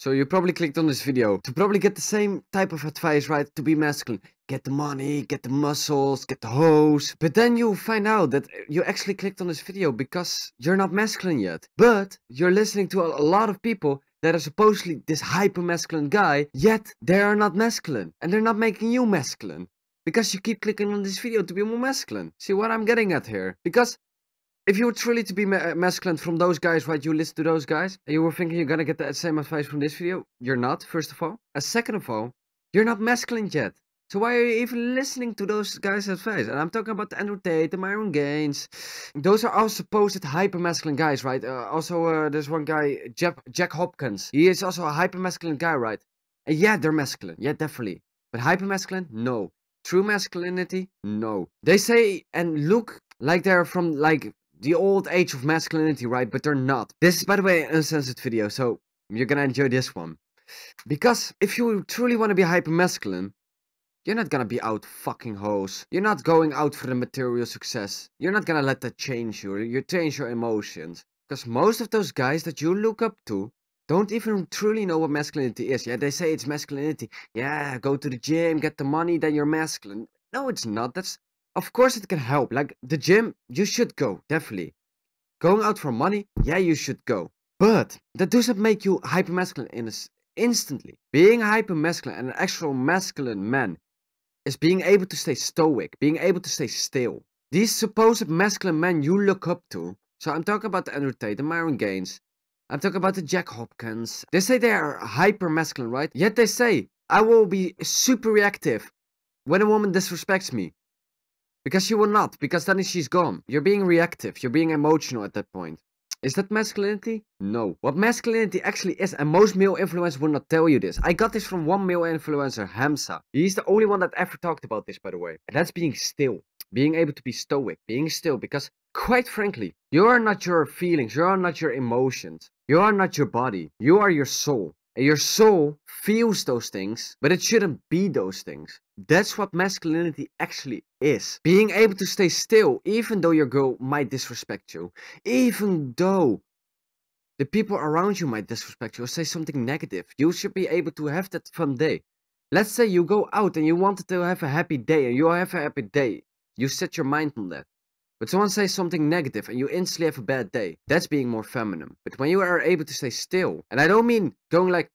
So you probably clicked on this video to probably get the same type of advice, right? To be masculine. Get the money, get the muscles, get the hoes. But then you find out that you actually clicked on this video because you're not masculine yet. But you're listening to a lot of people that are supposedly this hyper-masculine guy, yet they are not masculine. And they're not making you masculine. Because you keep clicking on this video to be more masculine. See what I'm getting at here? Because if you were truly to be masculine from those guys, right, you listen to those guys, and you were thinking you're gonna get the same advice from this video, you're not, first of all. And second of all, you're not masculine yet. So why are you even listening to those guys' advice? And I'm talking about Andrew Tate, the Myron Gaines. Those are all supposed hyper-masculine guys, right? There's one guy, Jack Hopkins. He is also a hyper-masculine guy, right? And yeah, they're masculine, yeah, definitely. But hyper-masculine? No. True masculinity? No. They say and look like they're from, like, the old age of masculinity, right? But they're not. This is, by the way, an uncensored video, so you're gonna enjoy this one. Because if you truly want to be hyper-masculine, you're not gonna be out fucking hoes. You're not going out for the material success. You're not gonna let that change you. You change your emotions. Because most of those guys that you look up to don't even truly know what masculinity is. Yeah, they say it's masculinity. Yeah, go to the gym, get the money, then you're masculine. No, it's not. That's... Of course it can help, like the gym, you should go, definitely. Going out for money, yeah, you should go. But that doesn't make you hypermasculine instantly. Being hypermasculine and an actual masculine man is being able to stay stoic, being able to stay still. These supposed masculine men you look up to, so I'm talking about the Andrew Tate, the Myron Gaines, I'm talking about the Jack Hopkins. They say they are hypermasculine, right? Yet they say, I will be super reactive when a woman disrespects me. Because you will not, because then she's gone. You're being reactive, you're being emotional at that point. Is that masculinity? No. What masculinity actually is, and most male influencers will not tell you this. I got this from one male influencer, Hamza. He's the only one that ever talked about this, by the way. And that's being still. Being able to be stoic, being still, because quite frankly, you are not your feelings, you are not your emotions, you are not your body, you are your soul. And your soul feels those things, but it shouldn't be those things. That's what masculinity actually is. Being able to stay still, even though your girl might disrespect you. Even though the people around you might disrespect you or say something negative. You should be able to have that fun day. Let's say you go out and you wanted to have a happy day and you have a happy day. You set your mind on that. But someone says something negative and you instantly have a bad day. That's being more feminine. But when you are able to stay still, and I don't mean going like...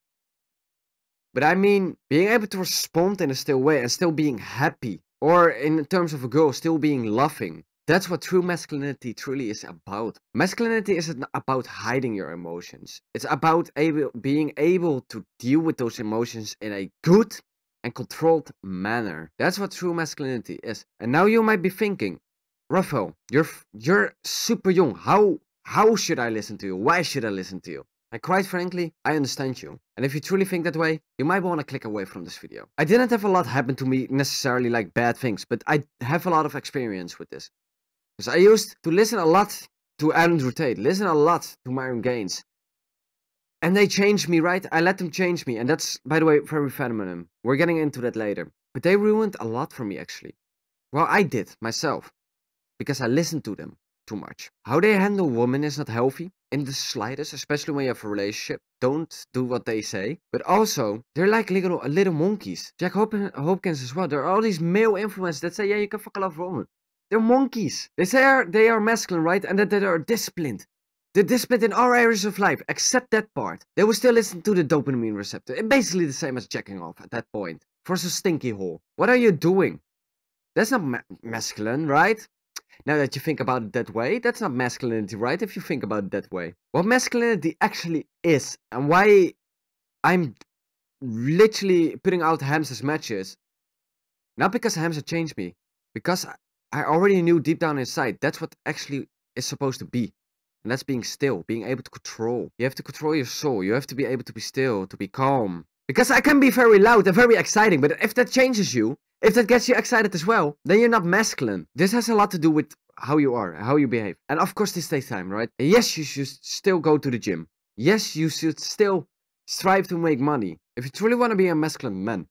But I mean being able to respond in a still way and still being happy. Or in terms of a girl, still being loving. That's what true masculinity truly is about. Masculinity isn't about hiding your emotions. It's about being able to deal with those emotions in a good and controlled manner. That's what true masculinity is. And now you might be thinking... Rafael, you're super young. How should I listen to you? Why should I listen to you? And quite frankly, I understand you. And if you truly think that way, you might want to click away from this video. I didn't have a lot happen to me necessarily like bad things, but I have a lot of experience with this. Because I used to listen a lot to Andrew Tate, listen a lot to Myron Gaines. And they changed me, right? I let them change me. And that's, by the way, very feminine. We're getting into that later. But they ruined a lot for me, actually. Well, I did, myself. Because I listen to them too much. How they handle women is not healthy in the slightest, especially when you have a relationship. Don't do what they say. But also, they're like little monkeys. Jack Hopkins as well. There are all these male influencers that say, yeah, you can fuck a lot of women. They're monkeys. They say they are masculine, right? And that they are disciplined. They're disciplined in all areas of life, except that part. They will still listen to the dopamine receptor. It's basically the same as jacking off at that point. For some stinky hole. What are you doing? That's not masculine, right? Now that you think about it that way, that's not masculinity, right? If you think about it that way. What masculinity actually is, and why I'm literally putting out Hamza's matches, not because Hamza changed me, because I already knew deep down inside, that's what actually is supposed to be. And that's being still, being able to control. You have to control your soul, you have to be able to be still, to be calm. Because I can be very loud and very exciting, but if that changes you, if that gets you excited as well, then you're not masculine. This has a lot to do with how you are, how you behave. And of course this takes time, right? Yes, you should still go to the gym. Yes, you should still strive to make money. If you truly want to be a masculine man,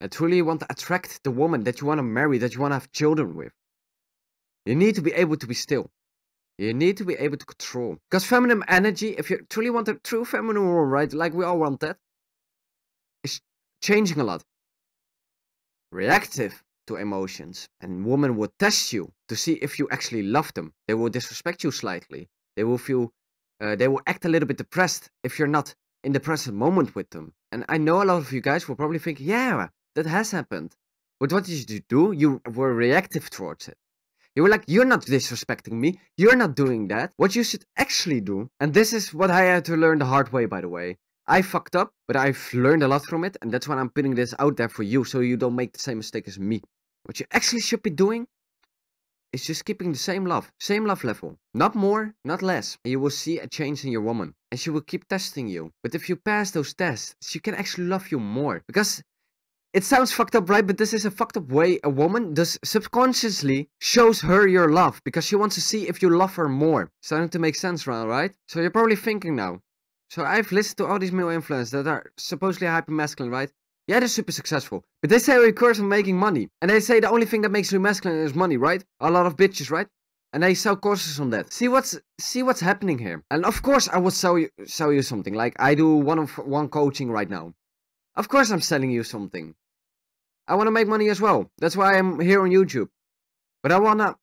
and truly want to attract the woman that you want to marry, that you want to have children with, you need to be able to be still. You need to be able to control. Because feminine energy, if you truly want a true feminine world, right? Like we all want that. changing a lot. Reactive to emotions, and women would test you to see if you actually love them. They will disrespect you slightly. They will feel, they will act a little bit depressed if you're not in the present moment with them. And I know a lot of you guys will probably think, yeah, that has happened. But what did you do? You were reactive towards it. You were like, you're not disrespecting me. You're not doing that. What you should actually do, and this is what I had to learn the hard way, by the way. I fucked up, but I've learned a lot from it. And that's why I'm putting this out there for you, so you don't make the same mistake as me. What you actually should be doing is just keeping the same love level. Not more, not less. And you will see a change in your woman. And she will keep testing you. But if you pass those tests, she can actually love you more. Because it sounds fucked up, right? But this is a fucked up way a woman does subconsciously shows her your love. Because she wants to see if you love her more. Starting to make sense, right? So you're probably thinking now, so I've listened to all these male influencers that are supposedly hyper-masculine, right? Yeah, they're super successful. But they say a curse on making money. And they say the only thing that makes you masculine is money, right? A lot of bitches, right? And they sell courses on that. See what's happening here. And of course I will sell you something. Like I do one-on-one coaching right now. Of course I'm selling you something. I want to make money as well. That's why I'm here on YouTube. But I want to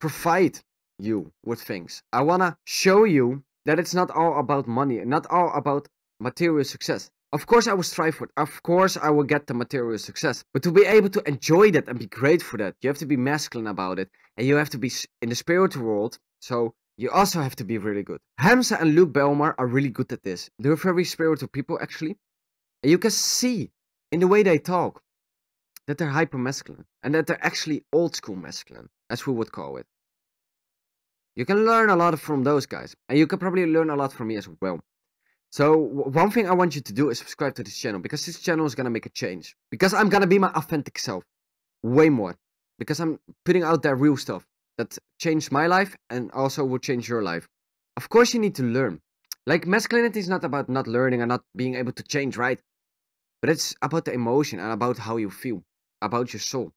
provide you with things. I want to show you that it's not all about money, not all about material success. Of course I will strive for it. Of course I will get the material success. But to be able to enjoy that and be grateful for that, you have to be masculine about it. And you have to be in the spiritual world. So you also have to be really good. Hamza and Luke Belmar are really good at this. They're very spiritual people actually. And you can see in the way they talk that they're hyper-masculine. And that they're actually old-school masculine, as we would call it. You can learn a lot from those guys. And you can probably learn a lot from me as well. So one thing I want you to do is subscribe to this channel. Because this channel is going to make a change. Because I'm going to be my authentic self. Way more. Because I'm putting out that real stuff. That changed my life and also will change your life. Of course you need to learn. Like masculinity is not about not learning and not being able to change, right? But it's about the emotion and about how you feel. About your soul.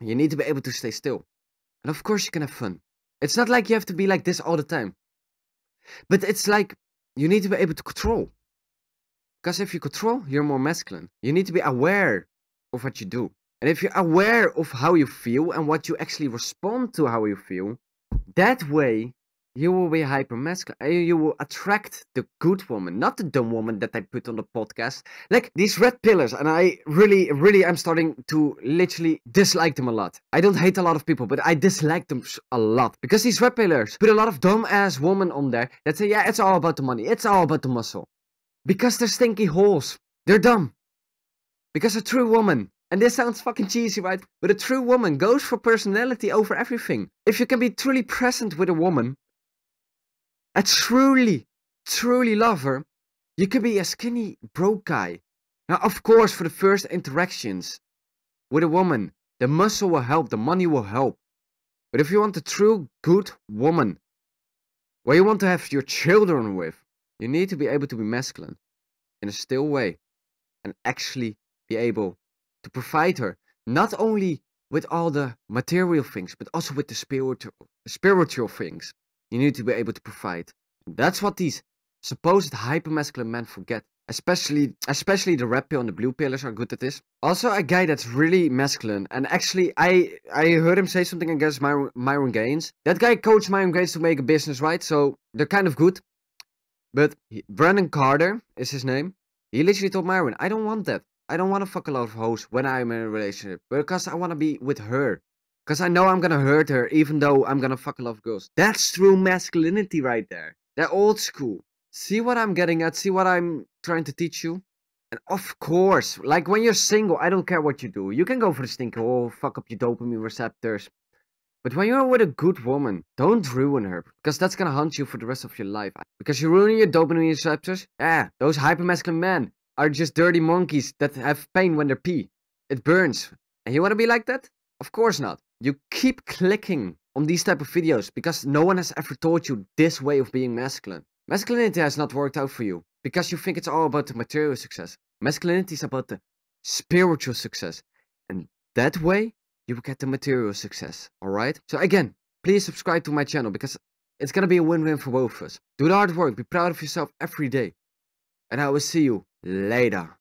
You need to be able to stay still. And of course you can have fun. It's not like you have to be like this all the time. But it's like you need to be able to control. Because if you control, you're more masculine. You need to be aware of what you do. And if you're aware of how you feel and what you actually respond to how you feel, that way you will be hyper-masculine. You will attract the good woman, not the dumb woman that I put on the podcast. Like these red pillars, and I really am starting to literally dislike them a lot. I don't hate a lot of people, but I dislike them a lot. Because these red pillars put a lot of dumb-ass women on there that say, yeah, it's all about the money. It's all about the muscle. Because they're stinky holes. They're dumb. Because a true woman, and this sounds fucking cheesy, right? But a true woman goes for personality over everything. If you can be truly present with a woman, I truly love her. You could be a skinny broke guy. Now, of course, for the first interactions with a woman, the muscle will help, the money will help. But if you want a true good woman, where you want to have your children with, you need to be able to be masculine in a still way and actually be able to provide her not only with all the material things, but also with the spiritual things. You need to be able to provide. That's what these supposed hypermasculine men forget. Especially the red pill and the blue pillars are good at this. Also a guy that's really masculine. And actually I heard him say something against Myron Gaines. That guy coached Myron Gaines to make a business, right? So they're kind of good. But Brandon Carter is his name. He literally told Myron, I don't want that. I don't want to fuck a lot of hoes when I'm in a relationship. Because I want to be with her. Because I know I'm going to hurt her, even though I'm going to fuck a lot of girls. That's true masculinity right there. They're old school. See what I'm getting at? See what I'm trying to teach you? And of course, like when you're single, I don't care what you do. You can go for the stinker, oh, fuck up your dopamine receptors. But when you're with a good woman, don't ruin her. Because that's going to haunt you for the rest of your life. Because you're ruining your dopamine receptors. Yeah, those hypermasculine men are just dirty monkeys that have pain when they pee. It burns. And you want to be like that? Of course not. You keep clicking on these type of videos because no one has ever taught you this way of being masculine. Masculinity has not worked out for you because you think it's all about the material success. Masculinity is about the spiritual success. And that way, you will get the material success, alright? So again, please subscribe to my channel because it's going to be a win-win for both of us. Do the hard work, be proud of yourself every day. And I will see you later.